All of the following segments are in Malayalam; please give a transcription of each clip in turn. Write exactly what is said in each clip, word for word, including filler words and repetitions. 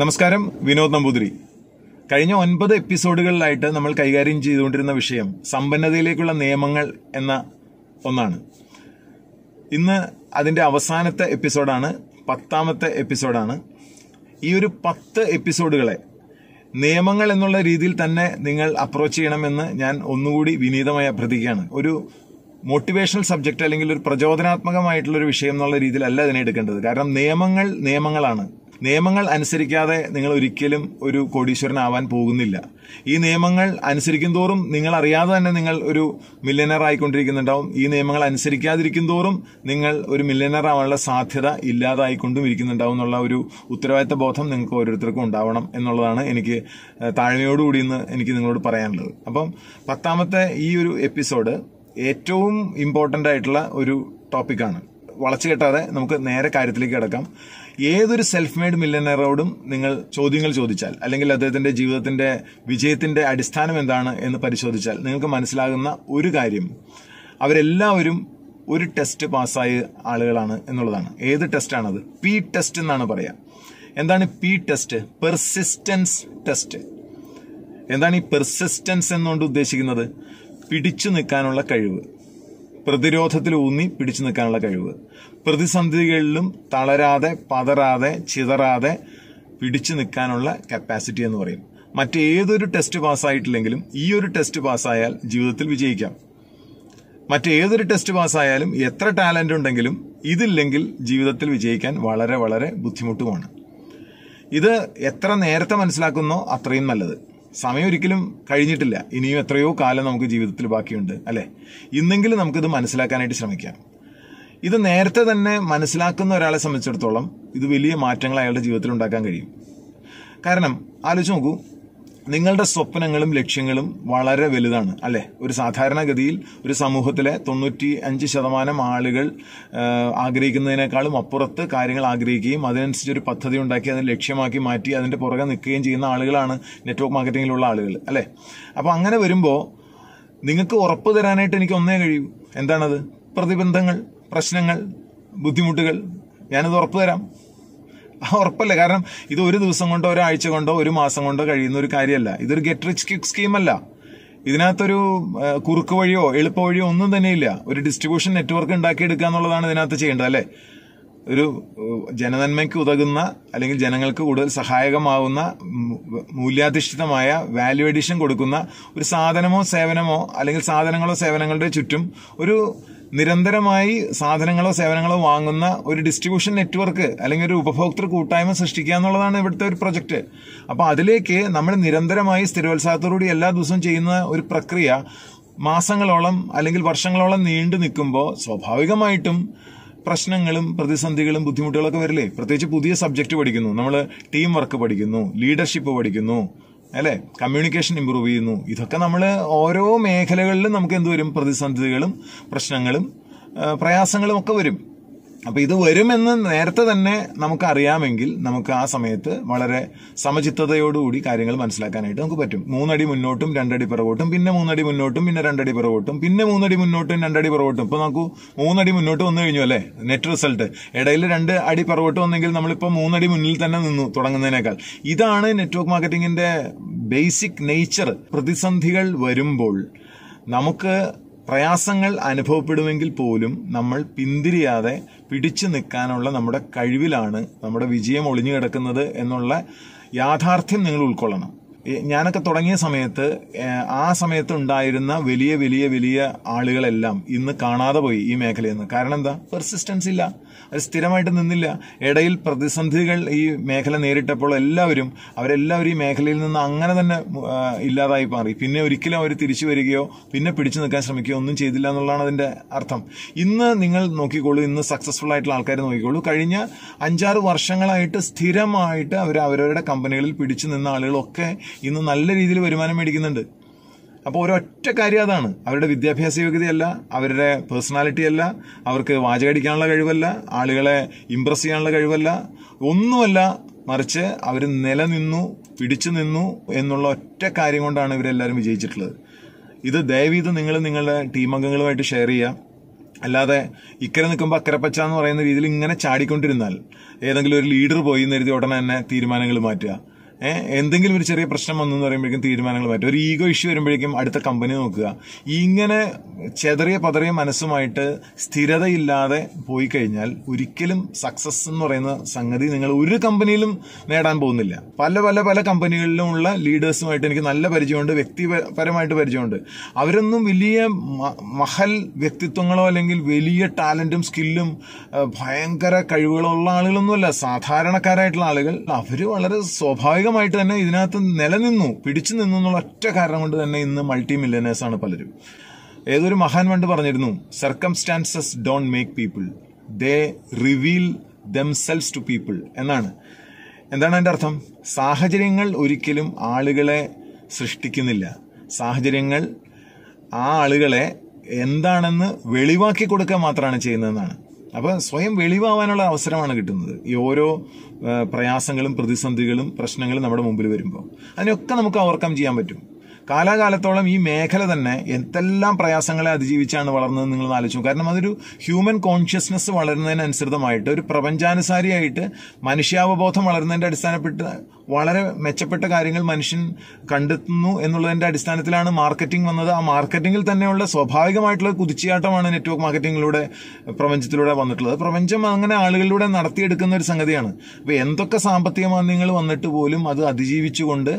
നമസ്കാരം. വിനോദ് നമ്പൂതിരി. കഴിഞ്ഞ ഒൻപത് എപ്പിസോഡുകളിലായിട്ട് നമ്മൾ കൈകാര്യം ചെയ്തുകൊണ്ടിരുന്ന വിഷയം സമ്പന്നതയിലേക്കുള്ള നിയമങ്ങൾ എന്ന ഒന്നാണ്. ഇന്ന് അതിൻ്റെ അവസാനത്തെ എപ്പിസോഡാണ്, പത്താമത്തെ എപ്പിസോഡാണ്. ഈ ഒരു പത്ത് എപ്പിസോഡുകളെ നിയമങ്ങൾ എന്നുള്ള രീതിയിൽ തന്നെ നിങ്ങൾ അപ്രോച്ച് ചെയ്യണമെന്ന് ഞാൻ ഒന്നുകൂടി വിനീതമായി അഭ്യർത്ഥിക്കുകയാണ്. ഒരു മോട്ടിവേഷണൽ സബ്ജക്റ്റ് അല്ലെങ്കിൽ ഒരു പ്രചോദനാത്മകമായിട്ടുള്ളൊരു വിഷയം എന്നുള്ള രീതിയിലല്ല അതിനെ എടുക്കേണ്ടത്. കാരണം നിയമങ്ങൾ നിയമങ്ങളാണ്. നിയമങ്ങൾ അനുസരിക്കാതെ നിങ്ങൾ ഒരിക്കലും ഒരു കോടീശ്വരനാവാൻ പോകുന്നില്ല. ഈ നിയമങ്ങൾ അനുസരിക്കും തോറും നിങ്ങൾ അറിയാതെ തന്നെ നിങ്ങൾ ഒരു മില്യനർ ആയിക്കൊണ്ടിരിക്കുന്നുണ്ടാവും. ഈ നിയമങ്ങൾ അനുസരിക്കാതിരിക്കും തോറും നിങ്ങൾ ഒരു മില്യനർ ആവാനുള്ള സാധ്യത ഇല്ലാതായിക്കൊണ്ടും ഇരിക്കുന്നുണ്ടാവും എന്നുള്ള ഒരു ഉത്തരവാദിത്ത ബോധം നിങ്ങൾക്ക് ഓരോരുത്തർക്കും ഉണ്ടാവണം എന്നുള്ളതാണ് എനിക്ക് താഴ്മയോടുകൂടി ഇന്ന് എനിക്ക് നിങ്ങളോട് പറയാനുള്ളത്. അപ്പം പത്താമത്തെ ഈ ഒരു എപ്പിസോഡ് ഏറ്റവും ഇമ്പോർട്ടൻ്റ് ആയിട്ടുള്ള ഒരു ടോപ്പിക്കാണ്. വളച്ചു കെട്ടാതെ നമുക്ക് നേരെ കാര്യത്തിലേക്ക് കിടക്കാം. ഏതൊരു സെൽഫ് മെയ്ഡ് മില്യനറോടും നിങ്ങൾ ചോദ്യങ്ങൾ ചോദിച്ചാൽ, അല്ലെങ്കിൽ അദ്ദേഹത്തിൻ്റെ ജീവിതത്തിൻ്റെ വിജയത്തിൻ്റെ അടിസ്ഥാനം എന്താണ് എന്ന് പരിശോധിച്ചാൽ നിങ്ങൾക്ക് മനസ്സിലാകുന്ന ഒരു കാര്യം, അവരെല്ലാവരും ഒരു ടെസ്റ്റ് പാസ്സായ ആളുകളാണ് എന്നുള്ളതാണ്. ഏത് ടെസ്റ്റാണത്? പി ടെസ്റ്റ് എന്നാണ് പറയുക. എന്താണ് പി ടെസ്റ്റ്? Persistence test. എന്താണ് ഈ പെർസിസ്റ്റൻസ് എന്നുകൊണ്ട് ഉദ്ദേശിക്കുന്നത്? പിടിച്ചു നിൽക്കാനുള്ള കഴിവ്, പ്രതിരോധത്തിലൂന്നി പിടിച്ചു നിൽക്കാനുള്ള കഴിവ്, പ്രതിസന്ധികളിലും തളരാതെ പതറാതെ ചിതറാതെ പിടിച്ചു നിൽക്കാനുള്ള കപ്പാസിറ്റി എന്ന് പറയും. മറ്റേതൊരു ടെസ്റ്റ് പാസ്സായിട്ടില്ലെങ്കിലും ഈ ഒരു ടെസ്റ്റ് പാസ്സായാൽ ജീവിതത്തിൽ വിജയിക്കാം. മറ്റേതൊരു ടെസ്റ്റ് പാസ്സായാലും എത്ര ടാലൻ്റ് ഉണ്ടെങ്കിലും ഇതില്ലെങ്കിൽ ജീവിതത്തിൽ വിജയിക്കാൻ വളരെ വളരെ ബുദ്ധിമുട്ടുമാണ്. ഇത് എത്ര നേരത്തെ മനസ്സിലാക്കുന്നോ അത്രയും നല്ലത്. സമയം ഒരിക്കലും കഴിഞ്ഞിട്ടില്ല. ഇനിയും എത്രയോ കാലം നമുക്ക് ജീവിതത്തിൽ ബാക്കിയുണ്ട്, അല്ലേ? ഇന്നെങ്കിലും നമുക്കിത് മനസ്സിലാക്കാനായിട്ട് ശ്രമിക്കാം. ഇത് നേരത്തെ തന്നെ മനസ്സിലാക്കുന്ന ഒരാളെ സംബന്ധിച്ചിടത്തോളം ഇത് വലിയ മാറ്റങ്ങൾ അയാളുടെ ജീവിതത്തിൽ ഉണ്ടാക്കാൻ കഴിയും. കാരണം ആലോചിച്ച് നോക്കൂ, നിങ്ങളുടെ സ്വപ്നങ്ങളും ലക്ഷ്യങ്ങളും വളരെ വലുതാണ്, അല്ലേ? ഒരു സാധാരണഗതിയിൽ ഒരു സമൂഹത്തിലെ തൊണ്ണൂറ്റി അഞ്ച് ശതമാനം ആളുകൾ ആഗ്രഹിക്കുന്നതിനേക്കാളും അപ്പുറത്ത് കാര്യങ്ങൾ ആഗ്രഹിക്കുകയും അതിനനുസരിച്ച് ഒരു പദ്ധതി ഉണ്ടാക്കി അതിന് ലക്ഷ്യമാക്കി മാറ്റി അതിൻ്റെ പുറകെ നിൽക്കുകയും ചെയ്യുന്ന ആളുകളാണ് നെറ്റ്വർക്ക് മാർക്കറ്റിങ്ങിലുള്ള ആളുകൾ, അല്ലേ? അപ്പോൾ അങ്ങനെ വരുമ്പോൾ നിങ്ങൾക്ക് ഉറപ്പ് തരാനായിട്ട് എനിക്ക് ഒന്നേ കഴിയൂ. എന്താണത്? പ്രതിബന്ധങ്ങൾ, പ്രശ്നങ്ങൾ, ബുദ്ധിമുട്ടുകൾ. ഞാനത് ഉറപ്പ് തരാം. ഉറപ്പല്ല. കാരണം ഇത് ഒരു ദിവസം കൊണ്ടോ ഒരാഴ്ച കൊണ്ടോ ഒരു മാസം കൊണ്ടോ കഴിയുന്ന ഒരു കാര്യമല്ല. ഇതൊരു ഗെറ്റ് റിച്ച് ക്വിക്ക് സ്കീമല്ല. ഇതിനകത്തൊരു കുറുക്ക് വഴിയോ എളുപ്പ വഴിയോ ഒന്നും തന്നെയില്ല. ഒരു ഡിസ്ട്രിബ്യൂഷൻ നെറ്റ്വർക്ക് ഉണ്ടാക്കിയെടുക്കുക എന്നുള്ളതാണ് ഇതിനകത്ത് ചെയ്യേണ്ടത്, അല്ലേ? ഒരു ജനനന്മയ്ക്ക് ഉതകുന്ന അല്ലെങ്കിൽ ജനങ്ങൾക്ക് കൂടുതൽ സഹായകമാവുന്ന മൂല്യാധിഷ്ഠിതമായ വാല്യൂ അഡീഷൻ കൊടുക്കുന്ന ഒരു സാധനമോ സേവനമോ അല്ലെങ്കിൽ സാധനങ്ങളോ സേവനങ്ങളുടെ ചുറ്റും ഒരു നിരന്തരമായി സാധനങ്ങളോ സേവനങ്ങളോ വാങ്ങുന്ന ഒരു ഡിസ്ട്രിബ്യൂഷൻ നെറ്റ്വർക്ക് അല്ലെങ്കിൽ ഒരു ഉപഭോക്തൃ കൂട്ടായ്മ സൃഷ്ടിക്കുക എന്നുള്ളതാണ് ഇവിടുത്തെ ഒരു പ്രൊജക്റ്റ്. അപ്പോൾ അതിലേക്ക് നമ്മൾ നിരന്തരമായി സ്ഥിരോത്സാഹത്തോടുകൂടി എല്ലാ ദിവസവും ചെയ്യുന്ന ഒരു പ്രക്രിയ മാസങ്ങളോളം അല്ലെങ്കിൽ വർഷങ്ങളോളം നീണ്ടു നിൽക്കുമ്പോൾ സ്വാഭാവികമായിട്ടും പ്രശ്നങ്ങളും പ്രതിസന്ധികളും ബുദ്ധിമുട്ടുകളൊക്കെ വരില്ലേ? പ്രത്യേകിച്ച് പുതിയ സബ്ജക്റ്റ് പഠിക്കുന്നു, നമ്മൾ ടീം വർക്ക് പഠിക്കുന്നു, ലീഡർഷിപ്പ് പഠിക്കുന്നു, അല്ലേ? കമ്മ്യൂണിക്കേഷൻ ഇമ്പ്രൂവ് ചെയ്യുന്നു. ഇതൊക്കെ നമ്മൾ ഓരോ മേഖലകളിലും നമുക്ക് എന്ത് വരും? പ്രതിസന്ധികളും പ്രശ്നങ്ങളും പ്രയാസങ്ങളും ഒക്കെ വരും. അപ്പോൾ ഇത് വരുമെന്ന് നേരത്തെ തന്നെ നമുക്കറിയാമെങ്കിൽ നമുക്ക് ആ സമയത്ത് വളരെ സമചിത്തതയോടുകൂടി കാര്യങ്ങൾ മനസ്സിലാക്കാനായിട്ട് നമുക്ക് പറ്റും. മൂന്നടി മുന്നോട്ടും രണ്ടടി പിറകോട്ടും പിന്നെ മൂന്നടി മുന്നോട്ടും പിന്നെ രണ്ടടി പിറകോട്ടും പിന്നെ മൂന്നടി മുന്നോട്ടും രണ്ടടി പിറകോട്ടും. ഇപ്പോൾ നമുക്ക് മൂന്നടി മുന്നോട്ട് വന്നു കഴിഞ്ഞു, അല്ലേ? Net result. ഇടയിൽ രണ്ട് അടി പിറകോട്ട് വന്നെങ്കിൽ നമ്മളിപ്പോൾ മൂന്നടി മുന്നിൽ തന്നെ നിന്നു തുടങ്ങുന്നതിനേക്കാൾ. ഇതാണ് നെറ്റ്വർക്ക് മാർക്കറ്റിങ്ങിൻ്റെ ബേസിക് നേച്ചർ. പ്രതിസന്ധികൾ വരുമ്പോൾ നമുക്ക് പ്രയാസങ്ങൾ അനുഭവപ്പെടുമെങ്കിൽ പോലും നമ്മൾ പിന്തിരിയാതെ പിടിച്ചു നിൽക്കാനുള്ള നമ്മുടെ കഴിവിലാണ് നമ്മുടെ വിജയം ഒളിഞ്ഞു കിടക്കുന്നത് എന്നുള്ള യാഥാർത്ഥ്യം നിങ്ങൾ ഉൾക്കൊള്ളണം. ഞാനൊക്കെ തുടങ്ങിയ സമയത്ത് ആ സമയത്ത് ഉണ്ടായിരുന്ന വലിയ വലിയ വലിയ ആളുകളെല്ലാം ഇന്ന് കാണാതെ പോയി ഈ മേഖലയിൽ നിന്ന്. കാരണം എന്താ? പെർസിസ്റ്റൻസ് ഇല്ല, അത് സ്ഥിരമായിട്ട് നിന്നില്ല. ഇടയിൽ പ്രതിസന്ധികൾ ഈ മേഖല നേരിട്ടപ്പോൾ എല്ലാവരും അവരെല്ലാവരും ഈ മേഖലയിൽ നിന്ന് അങ്ങനെ തന്നെ ഇല്ലാതായി മാറി. പിന്നെ ഒരിക്കലും അവർ തിരിച്ചു വരികയോ പിന്നെ പിടിച്ചു നിൽക്കാൻ ശ്രമിക്കുകയോ ഒന്നും ചെയ്തില്ല എന്നുള്ളതാണ് അതിൻ്റെ അർത്ഥം. ഇന്ന് നിങ്ങൾ നോക്കിക്കോളൂ, ഇന്ന് സക്സസ്ഫുൾ ആയിട്ടുള്ള ആൾക്കാർ നോക്കിക്കോളൂ, കഴിഞ്ഞ അഞ്ചാറ് വർഷങ്ങളായിട്ട് സ്ഥിരമായിട്ട് അവർ അവരവരുടെ കമ്പനികളിൽ പിടിച്ചു നിന്ന ആളുകളൊക്കെ ഇന്ന് നല്ല രീതിയിൽ വരുമാനം മേടിക്കുന്നുണ്ട്. അപ്പോൾ ഒരൊറ്റ കാര്യം അതാണ്, അവരുടെ വിദ്യാഭ്യാസ യോഗ്യതയല്ല, അവരുടെ പേഴ്സണാലിറ്റി അല്ല, അവർക്ക് വാചകടിക്കാനുള്ള കഴിവല്ല, ആളുകളെ ഇംപ്രസ് ചെയ്യാനുള്ള കഴിവല്ല, ഒന്നുമല്ല. മറിച്ച് അവർ നിലനിന്നു, പിടിച്ചു നിന്നു എന്നുള്ള ഒറ്റ കാര്യം കൊണ്ടാണ് ഇവരെല്ലാവരും വിജയിച്ചിട്ടുള്ളത്. ഇത് ദയവീത് നിങ്ങൾ നിങ്ങളുടെ ടീമംഗങ്ങളുമായിട്ട് ഷെയർ ചെയ്യുക. അല്ലാതെ ഇക്കരെ നിൽക്കുമ്പോൾ അക്കരപ്പച്ച എന്ന് പറയുന്ന രീതിയിൽ ഇങ്ങനെ ചാടിക്കൊണ്ടിരുന്നാൽ ഏതെങ്കിലും ഒരു ലീഡർ പോയി എന്ന് എഴുതി ഉടനെ തന്നെ തീരുമാനങ്ങൾ മാറ്റുക. എന്തെങ്കിലും ഒരു ചെറിയ പ്രശ്നം വന്നെന്ന് പറയുമ്പോഴേക്കും തീരുമാനങ്ങൾ മാറ്റുക. ഒരു ഈഗോ ഇഷ്യൂ വരുമ്പോഴേക്കും അടുത്ത കമ്പനി നോക്കുക. ഇങ്ങനെ ചെതറിയ പതറിയ മനസ്സുമായിട്ട് സ്ഥിരതയില്ലാതെ പോയി കഴിഞ്ഞാൽ ഒരിക്കലും സക്സസ് എന്ന് പറയുന്ന സംഗതി നിങ്ങൾ ഒരു കമ്പനിയിലും നേടാൻ പോകുന്നില്ല. പല പല പല കമ്പനികളിലുമുള്ള ലീഡേഴ്സുമായിട്ട് എനിക്ക് നല്ല പരിചയമുണ്ട്, വ്യക്തിപരമായിട്ട് പരിചയമുണ്ട്. അവരൊന്നും വലിയ മഹൽ വ്യക്തിത്വങ്ങളോ അല്ലെങ്കിൽ വലിയ ടാലന്റും സ്കില്ലും ഭയങ്കര കഴിവുകളോ ഉള്ള ആളുകളൊന്നുമല്ല. സാധാരണക്കാരായിട്ടുള്ള ആളുകൾ അവർ വളരെ സ്വാഭാവിക ായിട്ട് തന്നെ ഇതിനകത്ത് നിലനിന്നു, പിടിച്ചു നിന്നു എന്നുള്ള ഒറ്റ കാരണം കൊണ്ട് തന്നെ ഇന്ന് മൾട്ടി മില്യനേഴ്സാണ് പലരും. ഏതൊരു മഹാൻ പണ്ട് പറഞ്ഞിരുന്നു, circumstances don't make people, they reveal themselves to people എന്നാണ്. എന്താണ് അതിൻ്റെ അർത്ഥം? സാഹചര്യങ്ങൾ ഒരിക്കലും ആളുകളെ സൃഷ്ടിക്കുന്നില്ല. സാഹചര്യങ്ങൾ ആ ആളുകളെ എന്താണെന്ന് വെളിവാക്കി കൊടുക്കുക മാത്രമാണ് ചെയ്യുന്നതെന്നാണ്. അപ്പോൾ സ്വയം വെളിവാകാനുള്ള അവസരമാണ് കിട്ടുന്നത് ഈ ഓരോ പ്രയാസങ്ങളും പ്രതിസന്ധികളും പ്രശ്നങ്ങളും നമ്മുടെ മുമ്പിൽ വരുമ്പോൾ. അതിനൊക്കെ നമുക്ക് ഓവർകം ചെയ്യാൻ പറ്റും. കാലാകാലത്തോളം ഈ മേഖല തന്നെ എന്തെല്ലാം പ്രയാസങ്ങളെ അതിജീവിച്ചാണ് വളർന്നത് നിങ്ങൾ ആലോചിച്ചു. കാരണം അതൊരു ഹ്യൂമൻ കോൺഷ്യസ്നെസ് വളരുന്നതിനനുസൃതമായിട്ട് ഒരു പ്രപഞ്ചാനുസാരിയായിട്ട് മനുഷ്യാവബോധം വളരുന്നതിൻ്റെ അടിസ്ഥാനപ്പെട്ട് വളരെ മെച്ചപ്പെട്ട കാര്യങ്ങൾ മനുഷ്യൻ കണ്ടെത്തുന്നു എന്നുള്ളതിൻ്റെ അടിസ്ഥാനത്തിലാണ് മാർക്കറ്റിംഗ് വന്നത്. ആ മാർക്കറ്റിങ്ങിൽ തന്നെയുള്ള സ്വാഭാവികമായിട്ടുള്ള കുതിച്ചുചാട്ടമാണ് നെറ്റ്വർക്ക് മാർക്കറ്റിങ്ങിലൂടെ പ്രപഞ്ചത്തിലൂടെ വന്നിട്ടുള്ളത്. പ്രപഞ്ചം അങ്ങനെ ആളുകളിലൂടെ നടത്തിയെടുക്കുന്ന ഒരു സംഗതിയാണ്. അപ്പോൾ എന്തൊക്കെ സാമ്പത്തിക മാന്ദ്യങ്ങൾ വന്നിട്ട് പോലും അത് അതിജീവിച്ചുകൊണ്ട്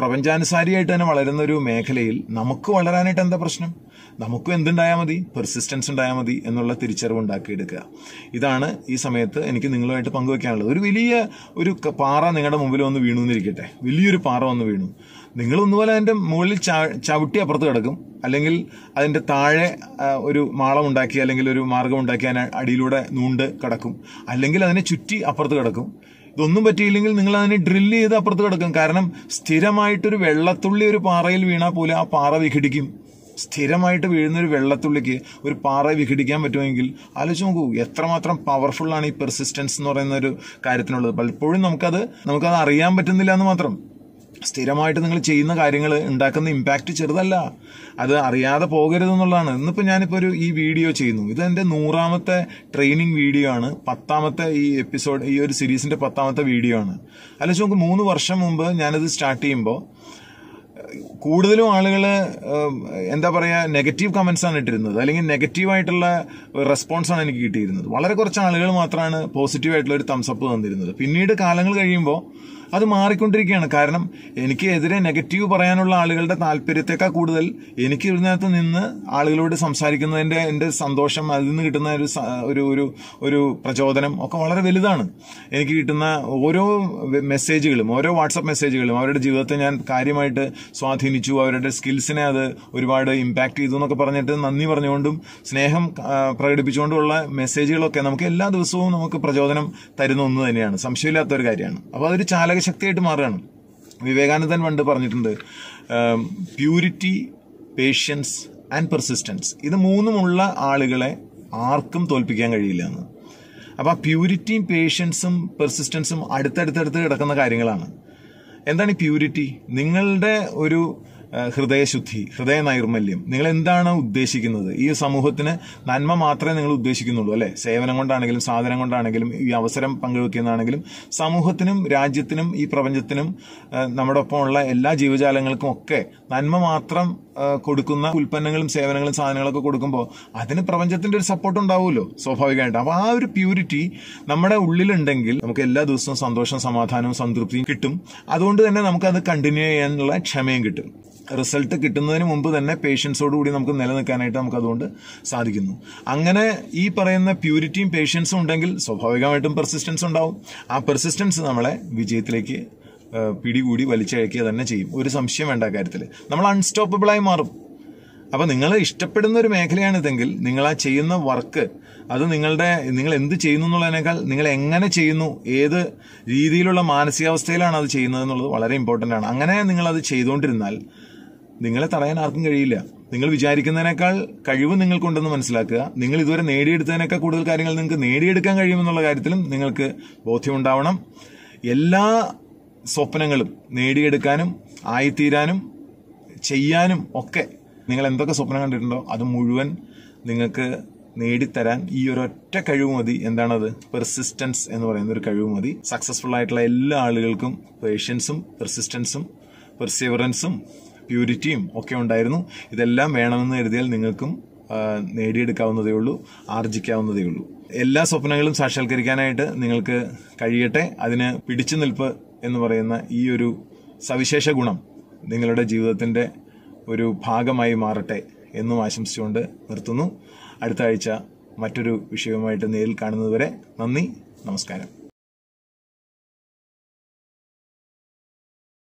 പ്രപഞ്ചാനുസാരിയായിട്ട് തന്നെ വളരുന്ന ഒരു മേഖലയിൽ നമുക്ക് വളരാനായിട്ട് എന്താ പ്രശ്നം? നമുക്കും എന്തുണ്ടായാൽ മതി, പെർസിസ്റ്റൻസ് ഉണ്ടായാൽ മതി എന്നുള്ള തിരിച്ചറിവ് ഉണ്ടാക്കിയെടുക്കുക. ഇതാണ് ഈ സമയത്ത് എനിക്ക് നിങ്ങളുമായിട്ട് പങ്കുവെക്കാനുള്ളത്. ഒരു വലിയ ഒരു പാറ നിങ്ങളുടെ മുമ്പിൽ വന്ന് വീണു എന്നിരിക്കട്ടെ, വലിയൊരു പാറ വന്ന് വീണു. നിങ്ങളൊന്നുപോലെ അതിൻ്റെ മുകളിൽ ച ചവിട്ടി അപ്പുറത്ത് കിടക്കും, അല്ലെങ്കിൽ അതിൻ്റെ താഴെ ഒരു മാളം ഉണ്ടാക്കി അല്ലെങ്കിൽ ഒരു മാർഗം ഉണ്ടാക്കി അതിന് അടിയിലൂടെ നൂണ്ട് കിടക്കും, അല്ലെങ്കിൽ അതിനെ ചുറ്റി അപ്പുറത്ത് കിടക്കും. ഇതൊന്നും പറ്റിയില്ലെങ്കിൽ നിങ്ങൾ അതിനെ ഡ്രില്ല് ചെയ്ത് അപ്പുറത്ത് കിടക്കും. കാരണം സ്ഥിരമായിട്ടൊരു വെള്ളത്തുള്ളി ഒരു പാറയിൽ വീണാൽ പോലും ആ പാറ വിഘടിക്കും. സ്ഥിരമായിട്ട് വീഴുന്നൊരു വെള്ളത്തുള്ളിക്ക് ഒരു പാറ വിഘടിക്കാൻ പറ്റുമെങ്കിൽ ആലോചിച്ച് നോക്കൂ എത്രമാത്രം പവർഫുള്ളാണ് ഈ പെർസിസ്റ്റൻസ് എന്ന് പറയുന്ന ഒരു കാര്യത്തിനുള്ളത്. പലപ്പോഴും നമുക്കത് നമുക്കത് അറിയാൻ പറ്റുന്നില്ല എന്ന് മാത്രം. സ്ഥിരമായിട്ട് നിങ്ങൾ ചെയ്യുന്ന കാര്യങ്ങൾ ഉണ്ടാക്കുന്ന ഇമ്പാക്റ്റ് ചെറുതല്ല, അത് അറിയാതെ പോകരുതെന്നുള്ളതാണ്. ഇന്നിപ്പോൾ ഞാനിപ്പോൾ ഒരു ഈ വീഡിയോ ചെയ്യുന്നു, ഇതെൻ്റെ നൂറാമത്തെ ട്രെയിനിങ് വീഡിയോ ആണ്, പത്താമത്തെ ഈ എപ്പിസോഡ് ഈ ഒരു സീരീസിൻ്റെ പത്താമത്തെ വീഡിയോ ആണ്. അല്ലെങ്കിൽ നമുക്ക് മൂന്ന് വർഷം മുമ്പ് ഞാനിത് സ്റ്റാർട്ട് ചെയ്യുമ്പോൾ കൂടുതലും ആളുകൾ എന്താ പറയുക നെഗറ്റീവ് കമൻസാണ് ഇട്ടിരുന്നത്, അല്ലെങ്കിൽ നെഗറ്റീവായിട്ടുള്ള റെസ്പോൺസാണ് എനിക്ക് കിട്ടിയിരുന്നത്. വളരെ കുറച്ച് ആളുകൾ മാത്രമാണ് പോസിറ്റീവായിട്ടുള്ള ഒരു തംസപ്പ് തന്നിരുന്നത്. പിന്നീട് കാലങ്ങൾ കഴിയുമ്പോൾ അത് മാറിക്കൊണ്ടിരിക്കുകയാണ്. കാരണം എനിക്ക് എതിരെ നെഗറ്റീവ് പറയാനുള്ള ആളുകളുടെ താല്പര്യത്തേക്കാൾ കൂടുതൽ എനിക്ക് ഇതിനകത്ത് നിന്ന് ആളുകളോട് സംസാരിക്കുന്നതിൻ്റെ എൻ്റെ സന്തോഷം, അതിൽ നിന്ന് കിട്ടുന്ന ഒരു ഒരു ഒരു ഒരു പ്രചോദനം ഒക്കെ വളരെ വലുതാണ്. എനിക്ക് കിട്ടുന്ന ഓരോ മെസ്സേജുകളും ഓരോ വാട്സപ്പ് മെസ്സേജുകളും അവരുടെ ജീവിതത്തെ ഞാൻ കാര്യമായിട്ട് സ്വാധീനിച്ചു, അവരുടെ സ്കിൽസിനെ അത് ഒരുപാട് ഇമ്പാക്റ്റ് ചെയ്തു എന്നൊക്കെ പറഞ്ഞിട്ട് നന്ദി പറഞ്ഞുകൊണ്ടും സ്നേഹം പ്രകടിപ്പിച്ചുകൊണ്ടുമുള്ള മെസ്സേജുകളൊക്കെ നമുക്ക് എല്ലാ ദിവസവും നമുക്ക് പ്രചോദനം തരുന്ന ഒന്ന് തന്നെയാണ്, സംശയമില്ലാത്തൊരു കാര്യമാണ്. അപ്പോൾ അതൊരു ചാലക ശക്തിയായിട്ട് മാറുകയാണ്. വിവേകാനന്ദൻ പണ്ട് പറഞ്ഞിട്ടുണ്ട്, പ്യൂരിറ്റി, പേഷ്യൻസ് ആൻഡ് പെർസിസ്റ്റൻസ്, ഇത് മൂന്നുമുള്ള ആളുകളെ ആർക്കും തോൽപ്പിക്കാൻ കഴിയില്ല എന്ന്. അപ്പോൾ ആ പ്യൂരിറ്റിയും പേഷ്യൻസും പെർസിസ്റ്റൻസും അടുത്തടുത്തടുത്ത് കിടക്കുന്ന കാര്യങ്ങളാണ്. എന്താണ് ഈ പ്യൂരിറ്റി? നിങ്ങളുടെ ഒരു ഹൃദയശുദ്ധി, ഹൃദയ നൈർമല്യം. നിങ്ങൾ എന്താണ് ഉദ്ദേശിക്കുന്നത്? ഈ സമൂഹത്തിന് നന്മ മാത്രമേ നിങ്ങൾ ഉദ്ദേശിക്കുന്നുള്ളൂ അല്ലേ? സേവനം കൊണ്ടാണെങ്കിലും സാധനം കൊണ്ടാണെങ്കിലും ഈ അവസരം പങ്കുവെക്കുന്നതാണെങ്കിലും സമൂഹത്തിനും രാജ്യത്തിനും ഈ പ്രപഞ്ചത്തിനും നമ്മുടെ ഒപ്പമുള്ള എല്ലാ ജീവജാലങ്ങൾക്കും ഒക്കെ നന്മ മാത്രം കൊടുക്കുന്ന ഉൽപ്പന്നങ്ങളും സേവനങ്ങളും സാധനങ്ങളൊക്കെ കൊടുക്കുമ്പോൾ അതിന് പ്രപഞ്ചത്തിൻ്റെ ഒരു സപ്പോർട്ട് ഉണ്ടാവുമല്ലോ സ്വാഭാവികമായിട്ട്. അപ്പോൾ ആ ഒരു പ്യൂരിറ്റി നമ്മുടെ ഉള്ളിലുണ്ടെങ്കിൽ നമുക്ക് എല്ലാ ദിവസവും സന്തോഷം, സമാധാനവും സംതൃപ്തിയും കിട്ടും. അതുകൊണ്ട് തന്നെ നമുക്കത് കണ്ടിന്യൂ ചെയ്യാനുള്ള ക്ഷമയും കിട്ടും. റിസൾട്ട് കിട്ടുന്നതിന് മുമ്പ് തന്നെ പേഷ്യൻസോടുകൂടി നമുക്ക് നിലനിൽക്കാനായിട്ട് നമുക്കതുകൊണ്ട് സാധിക്കുന്നു. അങ്ങനെ ഈ പറയുന്ന പ്യൂരിറ്റിയും പേഷ്യൻസും ഉണ്ടെങ്കിൽ സ്വാഭാവികമായിട്ടും പെർസിസ്റ്റൻസ് ഉണ്ടാവും. ആ പെർസിസ്റ്റൻസ് നമ്മളെ വിജയത്തിലേക്ക് പിടികൂടി വലിച്ചഴക്കുക തന്നെ ചെയ്യും. ഒരു സംശയം വേണ്ട കാര്യത്തിൽ, നമ്മൾ അൺസ്റ്റോപ്പബിളായി മാറും. അപ്പോൾ നിങ്ങൾ ഇഷ്ടപ്പെടുന്ന ഒരു മേഖലയാണിതെങ്കിൽ നിങ്ങൾ ആ ചെയ്യുന്ന വർക്ക്, അത് നിങ്ങളുടെ നിങ്ങൾ എന്ത് ചെയ്യുന്നു എന്നുള്ളതിനേക്കാൾ നിങ്ങൾ എങ്ങനെ ചെയ്യുന്നു, ഏത് രീതിയിലുള്ള മാനസികാവസ്ഥയിലാണ് അത് ചെയ്യുന്നത് എന്നുള്ളത് വളരെ ഇമ്പോർട്ടൻ്റ് ആണ്. അങ്ങനെ നിങ്ങളത് ചെയ്തുകൊണ്ടിരുന്നാൽ നിങ്ങളെ തടയാൻ ആർക്കും കഴിയില്ല. നിങ്ങൾ വിചാരിക്കുന്നതിനേക്കാൾ കഴിവ് നിങ്ങൾക്കുണ്ടെന്ന് മനസ്സിലാക്കുക. നിങ്ങൾ ഇതുവരെ നേടിയെടുത്തതിനേക്കാൾ കൂടുതൽ കാര്യങ്ങൾ നിങ്ങൾക്ക് നേടിയെടുക്കാൻ കഴിയുമെന്നുള്ള കാര്യത്തിലും നിങ്ങൾക്ക് ബോധ്യമുണ്ടാവണം. എല്ലാ സ്വപ്നങ്ങളും നേടിയെടുക്കാനും ആയിത്തീരാനും ചെയ്യാനും ഒക്കെ നിങ്ങൾ എന്തൊക്കെ സ്വപ്നം കണ്ടിട്ടുണ്ടോ അത് മുഴുവൻ നിങ്ങൾക്ക് നേടിത്തരാൻ ഈ ഒരൊറ്റ കഴിവ് മതി. എന്താണത്? പെർസിസ്റ്റൻസ് എന്ന് പറയുന്ന ഒരു കഴിവ് മതി. സക്സസ്ഫുൾ ആയിട്ടുള്ള എല്ലാ ആളുകൾക്കും പേഷ്യൻസും പെർസിസ്റ്റൻസും പെർസിവറൻസും പ്യൂരിറ്റിയും ഒക്കെ ഉണ്ടായിരുന്നു. ഇതെല്ലാം വേണമെന്ന് കരുതിയാൽ നിങ്ങൾക്കും നേടിയെടുക്കാവുന്നതേ ഉള്ളൂ, ആർജിക്കാവുന്നതേ ഉള്ളൂ. എല്ലാ സ്വപ്നങ്ങളും സാക്ഷാത്കരിക്കാനായിട്ട് നിങ്ങൾക്ക് കഴിയട്ടെ. അതിന് പിടിച്ചു നിൽപ്പ് എന്ന് പറയുന്ന ഈ ഒരു സവിശേഷ ഗുണം നിങ്ങളുടെ ജീവിതത്തിൻ്റെ ഒരു ഭാഗമായി മാറട്ടെ എന്നും ആശംസിച്ചുകൊണ്ട് നിർത്തുന്നു. അടുത്ത ആഴ്ച മറ്റൊരു വിഷയവുമായിട്ട് നേരിൽ കാണുന്നതുവരെ നന്ദി, നമസ്കാരം.